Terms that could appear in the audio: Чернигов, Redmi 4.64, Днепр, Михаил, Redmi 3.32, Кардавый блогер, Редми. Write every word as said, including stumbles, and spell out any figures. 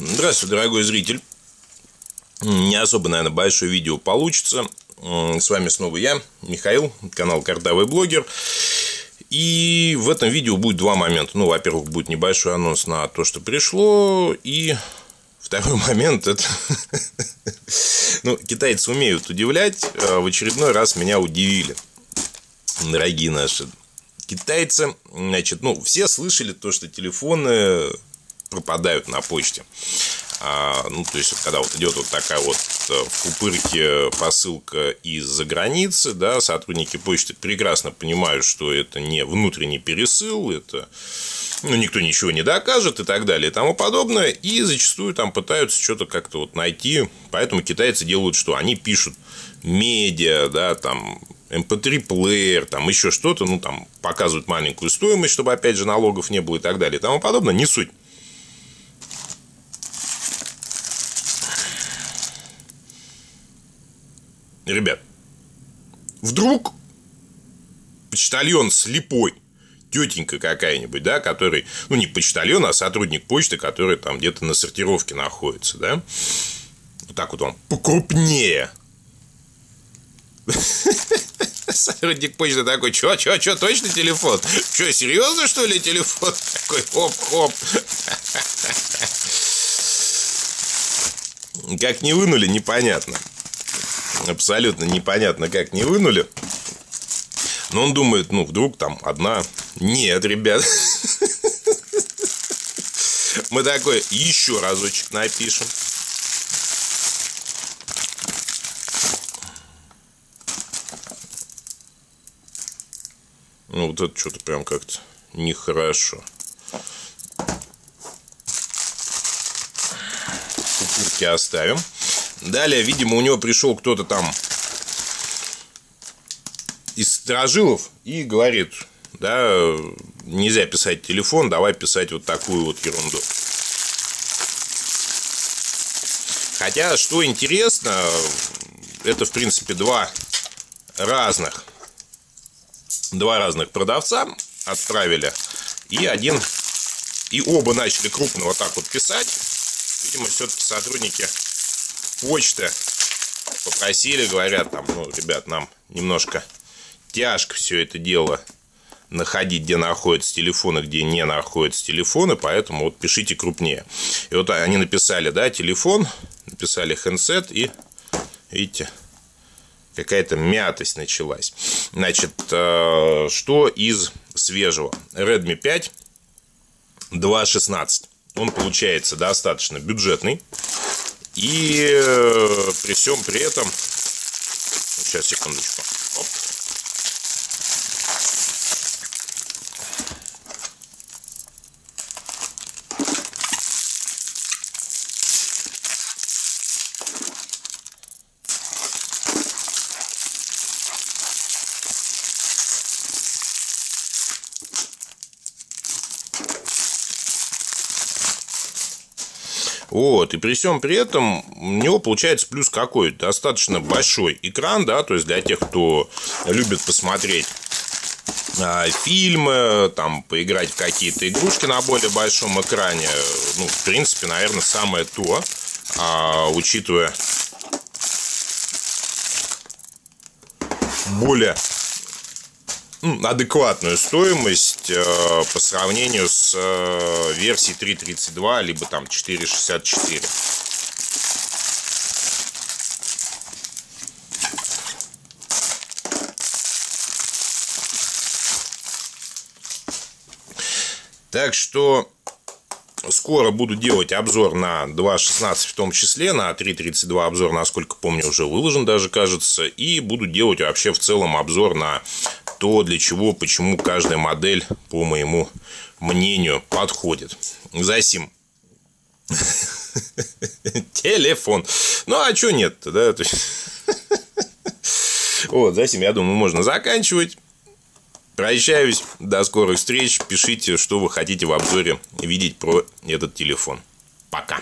Здравствуй, дорогой зритель. Не особо, наверное, большое видео получится. С вами снова я, Михаил, канал Кардавый блогер. И в этом видео будет два момента. Ну, во-первых, будет небольшой анонс на то, что пришло. И второй момент, это... Ну, китайцы умеют удивлять. В очередной раз меня удивили, дорогие наши китайцы. Значит, ну, все слышали то, что телефоны пропадают на почте. А, ну, то есть, когда вот идет вот такая вот в пупырке посылка из-за границы, да, сотрудники почты прекрасно понимают, что это не внутренний пересыл, это, ну, никто ничего не докажет и так далее и тому подобное, и зачастую там пытаются что-то как-то вот найти, поэтому китайцы делают что? Они пишут медиа, да, там... эм пэ три плеер, там еще что-то, ну там показывают маленькую стоимость, чтобы опять же налогов не было и так далее и тому подобное, не суть. Ребят, вдруг почтальон слепой, тетенька какая-нибудь, да, который, ну не почтальон, а сотрудник почты, который там где-то на сортировке находится, да, вот так вот он покрупнее. Сотрудник почты такой: чё, чё, чё, точно телефон? Чё, серьезно, что ли, телефон? Такой, хоп-хоп. Как не вынули, непонятно. Абсолютно непонятно, как не вынули. Но он думает, ну, вдруг там одна... Нет, ребят. Мы такой еще разочек напишем. Ну, вот это что-то прям как-то нехорошо. Купюрки оставим. Далее, видимо, у него пришел кто-то там из сторожилов и говорит, да, нельзя писать телефон, давай писать вот такую вот ерунду. Хотя, что интересно, это, в принципе, два разных... Два разных продавца отправили, и один, и оба начали крупно вот так вот писать. Видимо, все-таки сотрудники почты попросили, говорят там, ну, ребят, нам немножко тяжко все это дело находить, где находятся телефоны, где не находятся телефоны, поэтому вот пишите крупнее. И вот они написали, да, телефон, написали хендсет, и, видите, какая-то мятость началась. Значит, что из свежего? Редми пять два шестнадцать. Он получается достаточно бюджетный. И при всем при этом... Сейчас, секундочку. Оп. Вот, и при всем при этом у него получается плюс какой? Достаточно большой экран, да, то есть для тех, кто любит посмотреть а, фильмы, там, поиграть в какие-то игрушки на более большом экране, ну, в принципе, наверное, самое то, а, учитывая более... адекватную стоимость э, по сравнению с э, версией три тридцать два либо там четыре шестьдесят четыре. Так что скоро буду делать обзор на два шестнадцать, в том числе на три тридцать два обзор, насколько помню, уже выложен даже, кажется, и буду делать вообще в целом обзор на то, для чего, почему каждая модель, по моему мнению, подходит. Засим. Телефон. Ну, а что нет-то, да? Вот, засим, я думаю, можно заканчивать. Прощаюсь. До скорых встреч. Пишите, что вы хотите в обзоре видеть про этот телефон. Пока.